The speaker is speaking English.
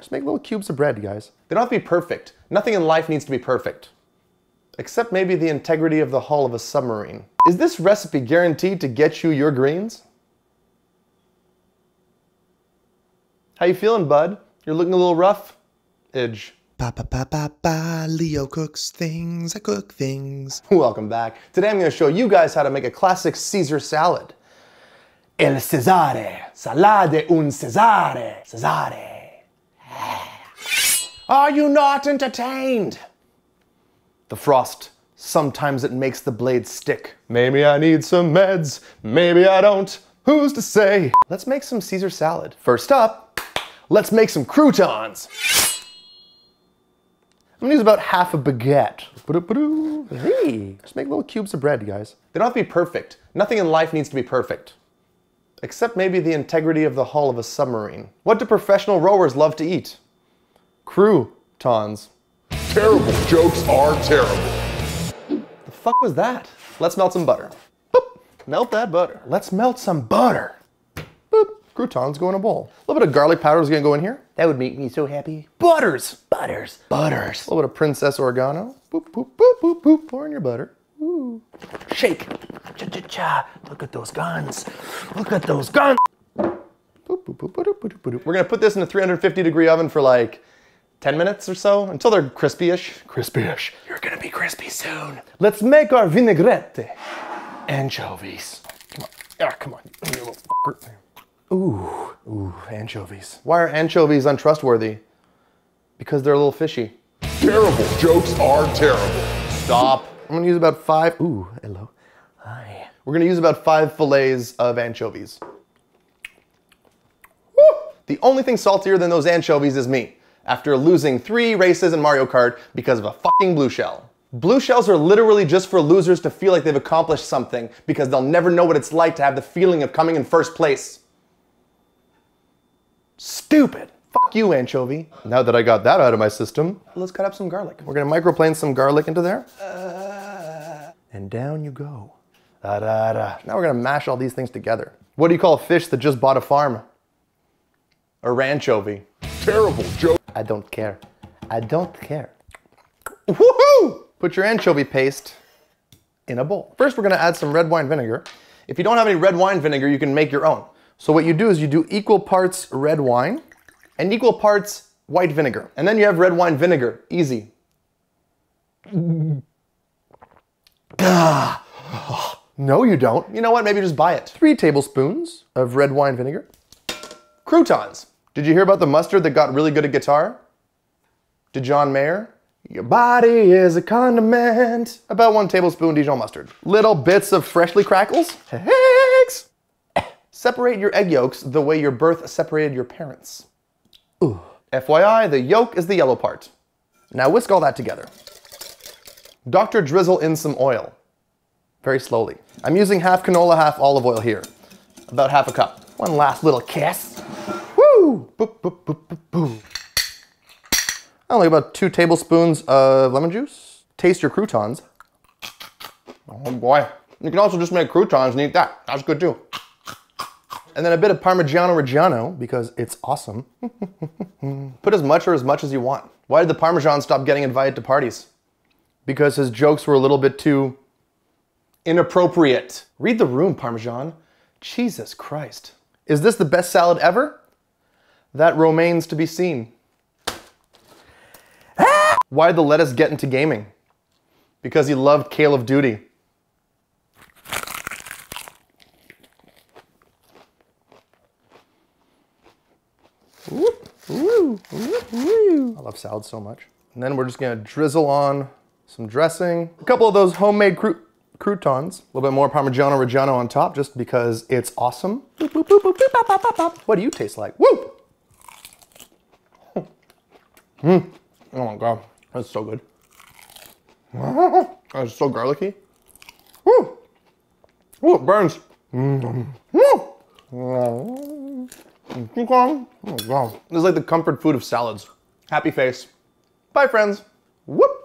Just make little cubes of bread, guys. They don't have to be perfect. Nothing in life needs to be perfect. Except maybe the integrity of the hull of a submarine. Is this recipe guaranteed to get you your greens? How you feeling, bud? You're looking a little rough? Idge. Ba-ba-ba-ba-ba, Leo cooks things, I cook things. Welcome back. Today I'm going to show you guys how to make a classic Caesar salad. El Cesare, salade un Cesare, Cesare. Are you not entertained? The frost, sometimes it makes the blade stick. Maybe I need some meds, maybe I don't, who's to say? Let's make some Caesar salad. First up, let's make some croutons. I'm gonna use about half a baguette. Hey, just make little cubes of bread, guys. They don't have to be perfect. Nothing in life needs to be perfect. Except maybe the integrity of the hull of a submarine. What do professional rowers love to eat? Croutons. Terrible jokes are terrible. The fuck was that? Let's melt some butter. Boop. Melt that butter. Let's melt some butter. Boop. Croutons go in a bowl. A little bit of garlic powder is gonna go in here. That would make me so happy. Butters! Butters! Butters! A little bit of Princess Organo. Boop, boop, boop, boop, boop. Pour in your butter. Ooh. Shake! Cha-cha-cha! Look at those guns! Look at those guns! We're gonna put this in a 350-degree oven for like 10 minutes or so, until they're crispy-ish. Crispy-ish. You're gonna be crispy soon. Let's make our vinaigrette. Anchovies. Come on. Ah, come on, you little fucker. Ooh, ooh, anchovies. Why are anchovies untrustworthy? Because they're a little fishy. Terrible jokes are terrible. Stop. I'm gonna use about five, ooh, hello, hi. We're gonna use about 5 fillets of anchovies. Woo! The only thing saltier than those anchovies is me, after losing 3 races in Mario Kart because of a fucking blue shell. Blue shells are literally just for losers to feel like they've accomplished something because they'll never know what it's like to have the feeling of coming in first place. Stupid. Fuck you, anchovy. Now that I got that out of my system, let's cut up some garlic. We're gonna microplane some garlic into there. And down you go. Da, da, da. Now we're gonna mash all these things together. What do you call a fish that just bought a farm? A ranchovy. Terrible joke. I don't care. I don't care. Woohoo! Put your anchovy paste in a bowl. First, we're gonna add some red wine vinegar. If you don't have any red wine vinegar, you can make your own. So what you do is you do equal parts red wine and equal parts white vinegar. And then you have red wine vinegar, easy. No, you don't. You know what, maybe just buy it. 3 tablespoons of red wine vinegar. Croutons. Did you hear about the mustard that got really good at guitar? Dijon Mayer. Your body is a condiment. About 1 tablespoon Dijon mustard. Little bits of freshly crackles. Eggs. Separate your egg yolks the way your birth separated your parents. Ooh. FYI, the yolk is the yellow part. Now whisk all that together. Dr. Drizzle in some oil, very slowly. I'm using half canola, half olive oil here, about half a cup. One last little kiss. Woo! Boop, boop, boop, boop, boop. Only about 2 tablespoons of lemon juice. Taste your croutons. Oh boy. You can also just make croutons and eat that. That's good too. And then a bit of Parmigiano Reggiano, because it's awesome. Put as much or as much as you want. Why did the Parmesan stop getting invited to parties? Because his jokes were a little bit too inappropriate. Read the room, Parmesan. Jesus Christ. Is this the best salad ever? That remains to be seen. Why did the lettuce get into gaming? Because he loved Kale of Duty. Ooh, ooh, ooh, ooh. I love salad so much. And then we're just gonna drizzle on some dressing. A couple of those homemade croutons. A little bit more Parmigiano Reggiano on top just because it's awesome. Boop, boop, boop, boop, boop, bop, bop, bop, bop. What do you taste like? Woo! Mm. Oh my God, that's so good. That's so garlicky. Woo! Ooh, it burns. Mm. Mm. Oh my God. This is like the comfort food of salads. Happy face. Bye, friends. Whoop.